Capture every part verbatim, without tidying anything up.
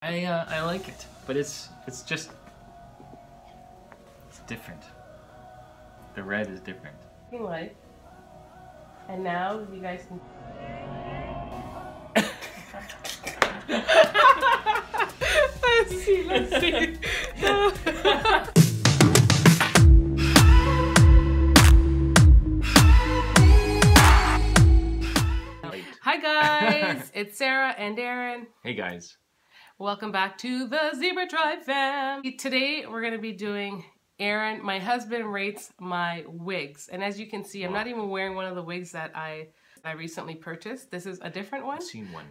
I uh, I like it, but it's it's just it's different. The red is different. Anyway, and now you guys can. Let's see. Let's see. Hi guys, it's Sarah and Aaron. Hey guys. Welcome back to The Zebra Tribe Fam! Today we're going to be doing Aaron, my husband rates my wigs. And as you can see, I'm not even wearing one of the wigs that I I recently purchased. This is a different one. I've seen one.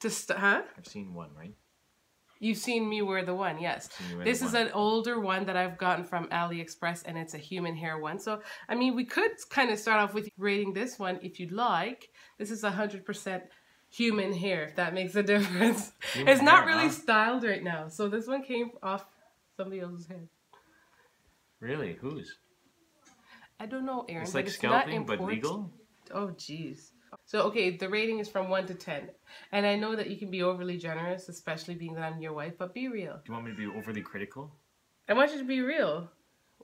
To st huh? I've seen one, right? You've seen me wear the one, yes. This is an older one that I've gotten from AliExpress, and it's a human hair one. So, I mean, we could kind of start off with rating this one if you'd like. This is one hundred percent human hair, if that makes a difference. Human it's not hair, really huh? styled right now, so this one came off somebody else's head. Really? Whose? I don't know, Aaron. It's like it's scalping, but legal? Oh, jeez. So, okay, the rating is from one to ten. And I know that you can be overly generous, especially being that I'm your wife, but be real. Do you want me to be overly critical? I want you to be real.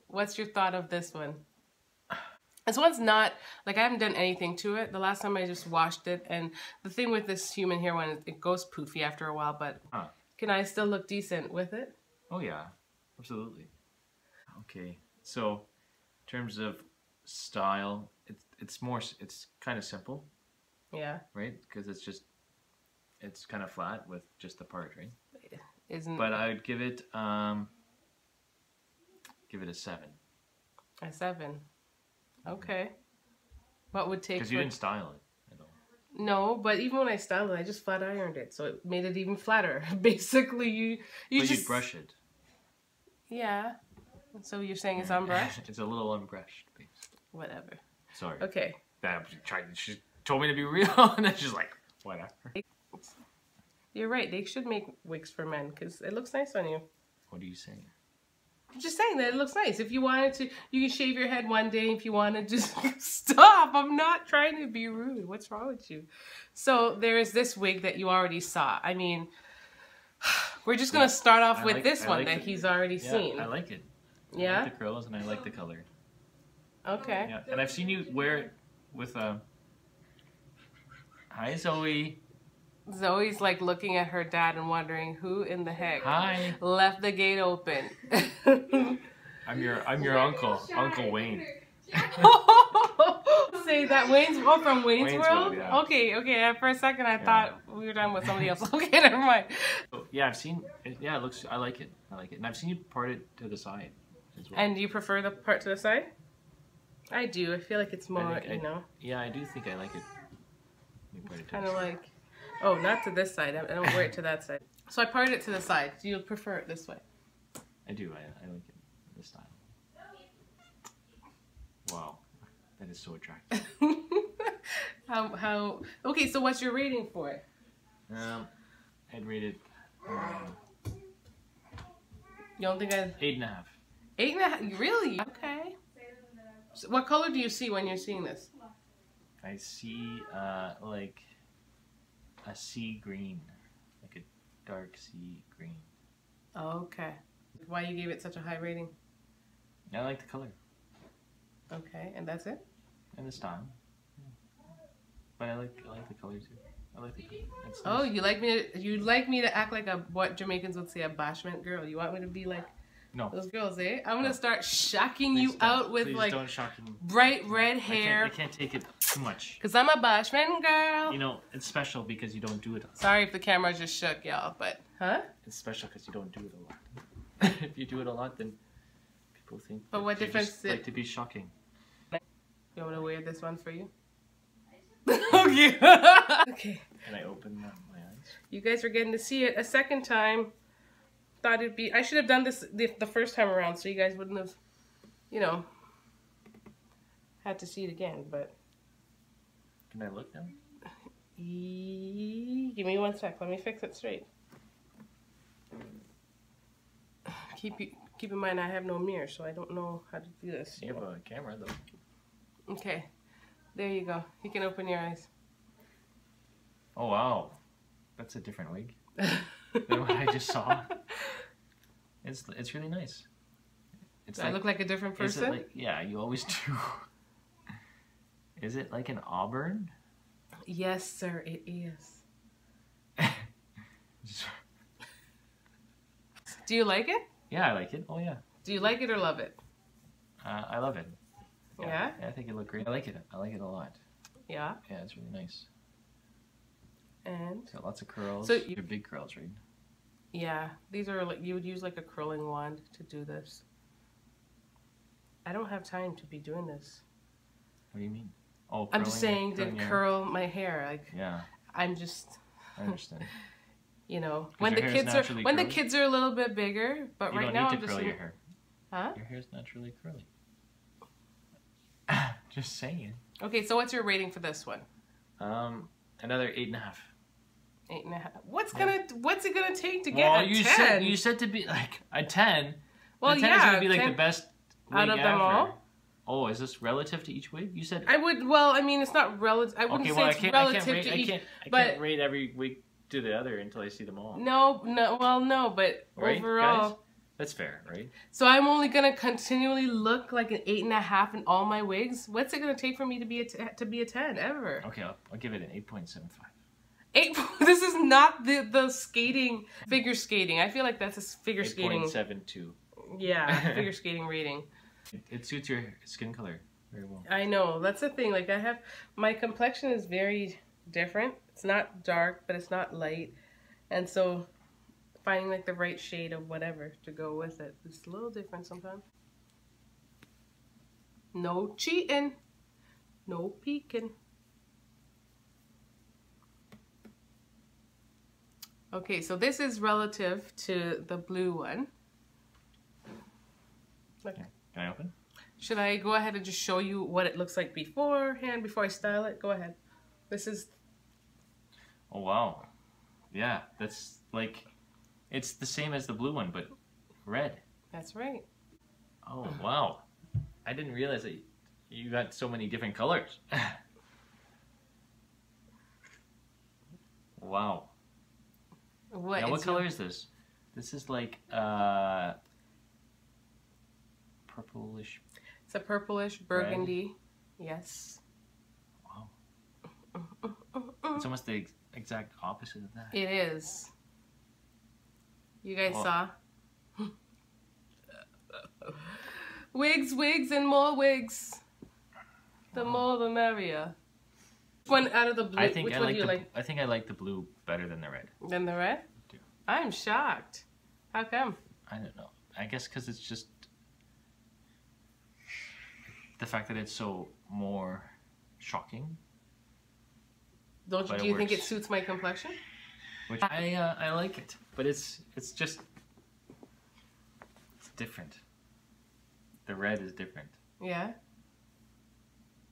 What's your thought of this one? This one's not, like I haven't done anything to it. The last time I just washed it, and the thing with this human hair one, it goes poofy after a while, but huh. Can I still look decent with it? Oh yeah, absolutely. Okay, so in terms of style, it's, it's more, it's kind of simple. Yeah. Right? Because it's just, it's kind of flat with just the part, right? Isn't But I would give it, um, give it a seven. A seven. Okay. What would take? Because you didn't style it at all. No, but even when I styled it, I just flat ironed it, so it made it even flatter. Basically, you you but just you brush it. Yeah. So you're saying it's unbrushed? It's a little unbrushed. Basically. Whatever. Sorry. Okay. That tried. She told me to be real, and then she's like, whatever. You're right. They should make wigs for men because it looks nice on you. What are you saying? I'm just saying that it looks nice. If you wanted to, you can shave your head one day. If you want to, just stop. I'm not trying to be rude. What's wrong with you? So there is this wig that you already saw. I mean, we're just going to start off I with like, this I one like that the, he's already yeah, seen. I like it. Yeah? I like the curls and I like the color. Okay. Yeah. And I've seen you wear it with a... Hi, Zoe. Zoe's like looking at her dad and wondering who in the heck Hi. left the gate open. I'm your I'm your uncle, Uncle Wayne. Say that Wayne's oh, from Wayne's, Wayne's World. World yeah. Okay, okay. For a second, I yeah. thought we were done with somebody else. Okay, never mind. Yeah, I've seen. Yeah, it looks. I like it. I like it, and I've seen you part it to the side as well. And do you prefer the part to the side? I do. I feel like it's more. I I, you know. Yeah, I do think I like it. It's kind of like. Oh, not to this side. I don't wear it to that side. So I parted it to the side. Do you prefer it this way? I do. I, I like it this style. Wow. That is so attractive. how, how... Okay, so what's your rating for it? Um, I'd rate it... Um, you don't think I'd... Eight and a half. Eight and a half? Really? Okay. So what color do you see when you're seeing this? I see, uh, like... a sea green, like a dark sea green. Oh, okay. Why you gave it such a high rating? I like the color. Okay, and that's it? And the style. Yeah. But I like I like the color too. I like the color. Nice. Oh, you like me to you like me to act like a what Jamaicans would say a bashment girl. You want me to be like No. Those girls, eh? I'm gonna no. start shocking Please you don't. out with Please like don't shock me. bright red hair. I can't, I can't take it too much. Cause I'm a bashman girl. You know, it's special because you don't do it a lot. Sorry if the camera just shook, y'all, but huh? It's special because you don't do it a lot. If you do it a lot, then people think. But what difference? Just it... like to be shocking. You want me to wear this one for you? Okay. Okay. And I open um, my eyes. You guys are getting to see it a second time. Thought it'd be. I should have done this the, the first time around, so you guys wouldn't have, you know, had to see it again. But can I look now? E give me one sec. Let me fix it straight. Keep you, keep in mind, I have no mirror, so I don't know how to do this. You have a camera though. Okay, there you go. You can open your eyes. Oh wow, that's a different wig. than what I just saw. It's it's really nice. It's Do like, I look like a different person? Is it like, yeah, you always do. Is it like an auburn? Yes, sir, it is. Do you like it? Yeah, I like it. Oh, yeah. Do you like it or love it? Uh, I love it. Yeah? Yeah? I think it looked great. I like it. I like it a lot. Yeah? Yeah, it's really nice. And? It's got lots of curls. So you, They're big curls, right? Yeah. These are like, you would use like a curling wand to do this. I don't have time to be doing this. What do you mean? Oh, curling, I'm just saying to curl my hair. Like, yeah. I'm just... I understand. You know, when the kids are when curly? the kids are a little bit bigger, but you right don't now need to I'm just curl your hair. Huh? Your hair's naturally curly. Just saying. Okay, so what's your rating for this one? Um, another eight and a half. Eight and a half. What's yeah. gonna What's it gonna take to get well, a you ten? Said, you said to be like a ten. Well, a ten yeah, is gonna be like the best out of ever. them all. Oh, is this relative to each wig? You said I would. Well, I mean, it's not relative. I wouldn't okay, well, say it's I relative I rate, to each. I can't, I but can't rate every wig to the other until I see them all. No, no. Well, no, but right, overall, guys? That's fair, right? So I'm only gonna continually look like an eight and a half in all my wigs. What's it gonna take for me to be a t to be a ten ever? Okay, I'll, I'll give it an eight point seven five. Eight. This is not the the skating figure skating. I feel like that's a figure skating. Eight point seven two. Yeah, figure skating rating. It suits your skin color very well. I know. That's the thing. Like, I have... My complexion is very different. It's not dark, but it's not light. And so, finding, like, the right shade of whatever to go with it is a little different sometimes. No cheating. No peeking. Okay, so this is relative to the blue one. Okay. Can I open? Should I go ahead and just show you what it looks like beforehand, before I style it? Go ahead. This is... Oh, wow. Yeah, that's like... It's the same as the blue one, but red. That's right. Oh, wow. I didn't realize that you got so many different colors. Wow. What, now, what color is this? This is like... Uh... Purplish. It's a purplish burgundy. Red. Yes. Wow. It's almost the ex exact opposite of that. It is. You guys Whoa. saw? Wigs, wigs, and more wigs. The wow. more the merrier. One out of the blue. I think Which I one like do you the, like? I think I like the blue better than the red. Than the red? I do. I'm shocked. How come? I don't know. I guess because it's just. The fact that it's so more shocking. Don't you, do you think it suits my complexion? Which I uh, I like it, but it's it's just it's different. The red is different. Yeah.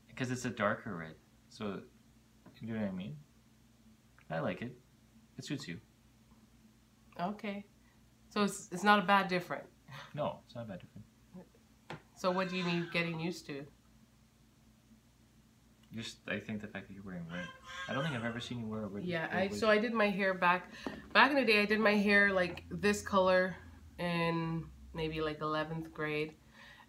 Because it's a darker red, so you know what I mean. I like it. It suits you. Okay, so it's it's not a bad different. No, it's not a bad different. So what do you need getting used to? Just, I think the fact that you're wearing red. I don't think I've ever seen you wear a red. Yeah, I, so I did my hair back, back in the day I did my hair like this color in maybe like eleventh grade.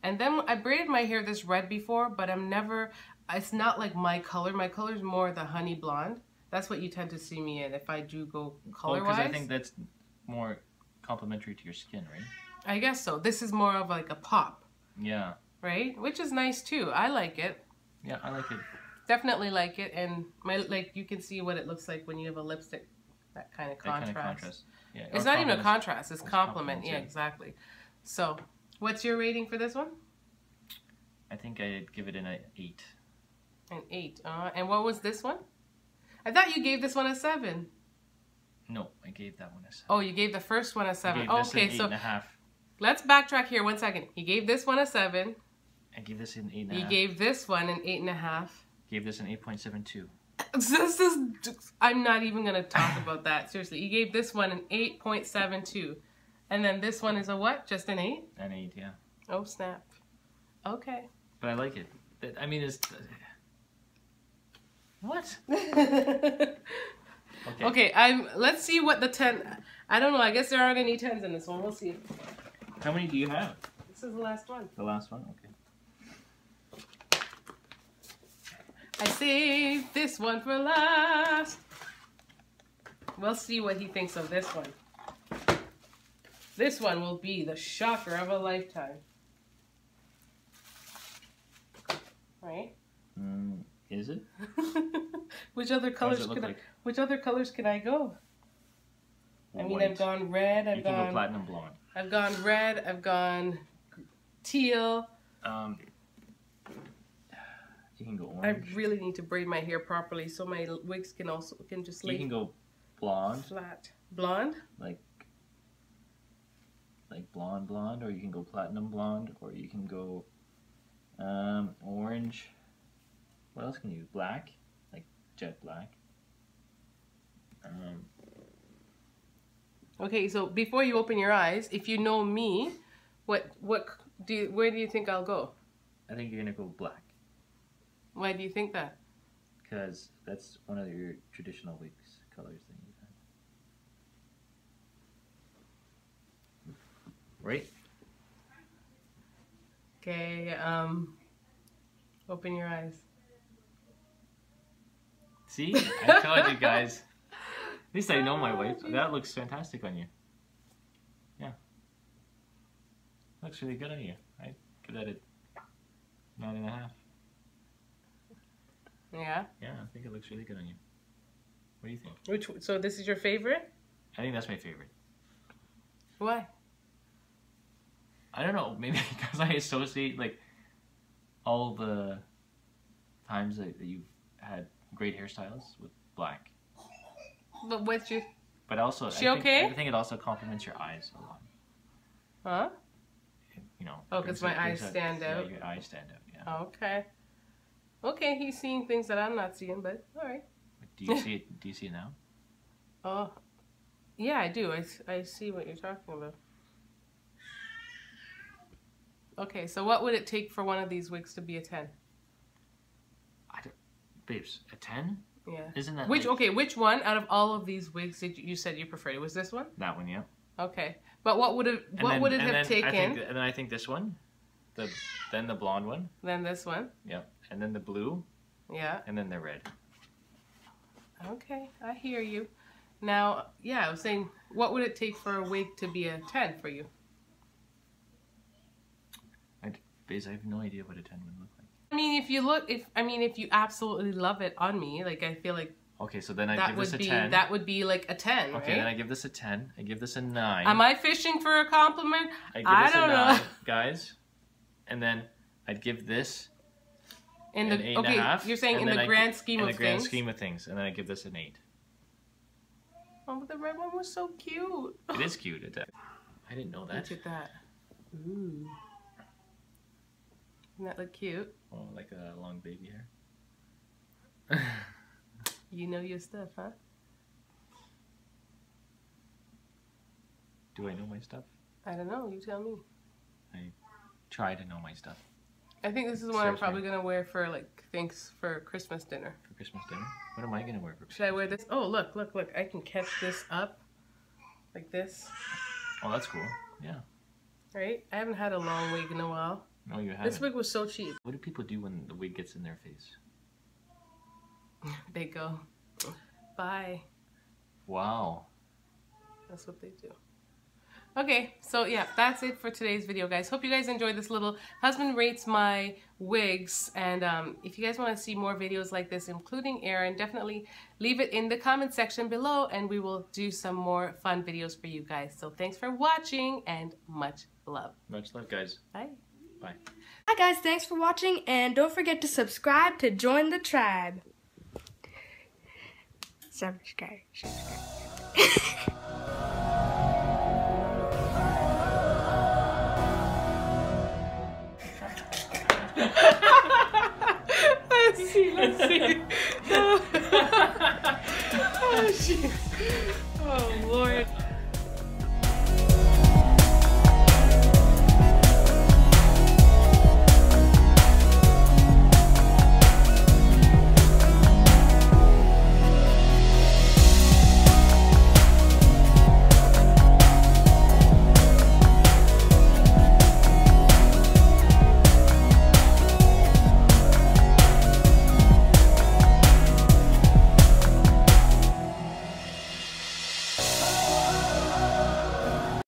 And then I braided my hair this red before, but I'm never, it's not like my color. My color is more the honey blonde. That's what you tend to see me in if I do go color-wise. Well, because I think that's more complimentary to your skin, right? I guess so. This is more of like a pop. Yeah. Right? Which is nice too. I like it. Yeah, I like it. Definitely like it, and my like you can see what it looks like when you have a lipstick, that kind of contrast. That kind of contrast. Yeah. It's not even a contrast, it's, it's compliment. Yeah, exactly. So, what's your rating for this one? I think I'd give it an eight. An eight. Uh, and what was this one? I thought you gave this one a seven. No, I gave that one a seven. Oh, you gave the first one a seven. I gave this oh, okay, an eight so and a half. Let's backtrack here one second. He gave this one a seven. I gave this an eight and a half. He gave this one an eight and a half. Gave this an eight point seven two. This is. I'm not even gonna talk about that. Seriously, he gave this one an eight point seven two, and then this one is a what? Just an eight? An eight, yeah. Oh snap. Okay. But I like it. I mean, it's. What? Okay. Okay. I'm. Let's see what the ten. I don't know. I guess there aren't any tens in this one. We'll see. How many do you have? This is the last one. The last one? Okay. I saved this one for last. We'll see what he thinks of this one. This one will be the shocker of a lifetime. Right? Mm, is it? Which other colors could I, like? Which other colors can I go? I mean, I've gone red, I've gone... You can go platinum blonde. I've gone red, I've gone teal. Um, you can go orange. I really need to braid my hair properly so my wigs can also, can just lay... You can go blonde. Flat. Blonde? Like, like blonde blonde, or you can go platinum blonde, or you can go um, orange. What else can you do? Black? Like jet black. Um... Okay, so before you open your eyes, if you know me, what what do you, where do you think I'll go? I think you're gonna go black. Why do you think that? Because that's one of your traditional wigs colors that you've had. Right? Okay. Um. Open your eyes. See, I told you guys. At least I know my wife. That looks fantastic on you. Yeah. Looks really good on you. I'd give that a nine and a half. Yeah? Yeah, I think it looks really good on you. What do you think? Which, so this is your favorite? I think that's my favorite. Why? I don't know. Maybe because I associate, like, all the times that, that you've had great hairstyles with black. But what's your... But also, she I, think, okay? I think it also complements your eyes a lot. Huh? It, you know. Oh, because my eyes stand out. Yeah, your eyes stand out, yeah. Okay. Okay, he's seeing things that I'm not seeing, but alright. Do you see it, do you see it now? Oh, yeah, I do. I, I see what you're talking about. Okay, so what would it take for one of these wigs to be a ten? I don't... Babes, a ten? Yeah. Isn't that which nice? Okay? Which one out of all of these wigs did you, you said you preferred? It was this one. That one, yeah. Okay, but what would have what then, would it have then taken? I think, and then I think this one, the then the blonde one. Then this one. Yeah, and then the blue. Yeah. And then the red. Okay, I hear you. Now, yeah, I was saying, what would it take for a wig to be a ten for you? I, Biz, I have no idea what a ten would look like. I mean, if you look, if I mean, if you absolutely love it on me, like I feel like. Okay, so then I give this a be, ten. That would be like a ten. Okay, right? Then I give this a ten. I give this a nine. Am I fishing for a compliment? I, give I this don't a nine, know, guys. And then I'd give this in the an eight okay, and a half. You're saying in the I grand give, scheme of things. In the grand things? scheme of things, and then I give this an eight. Oh, but the red one was so cute. It is cute. It, I didn't know that. Look at that. Ooh. Doesn't that look cute? Oh, like a long baby hair. You know your stuff, huh? Do I know my stuff? I don't know. You tell me. I try to know my stuff. I think this is one I'm probably going to wear for, like, thanks for Christmas dinner. For Christmas dinner? What am I going to wear for Christmas? Should I wear this? Oh, look, look, look. I can catch this up like this. Oh, that's cool. Yeah. Right? I haven't had a long wig in a while. No, you haven't. This wig was so cheap. What do people do when the wig gets in their face? They go, bye. Wow. That's what they do. Okay, so yeah, that's it for today's video, guys. Hope you guys enjoyed this little husband rates my wigs. And um, if you guys want to see more videos like this, including Aaron, definitely leave it in the comment section below and we will do some more fun videos for you guys. So thanks for watching and much love. Much love, guys. Bye. Bye. Hi guys, thanks for watching and don't forget to subscribe to join the tribe. Subscribe. subscribe.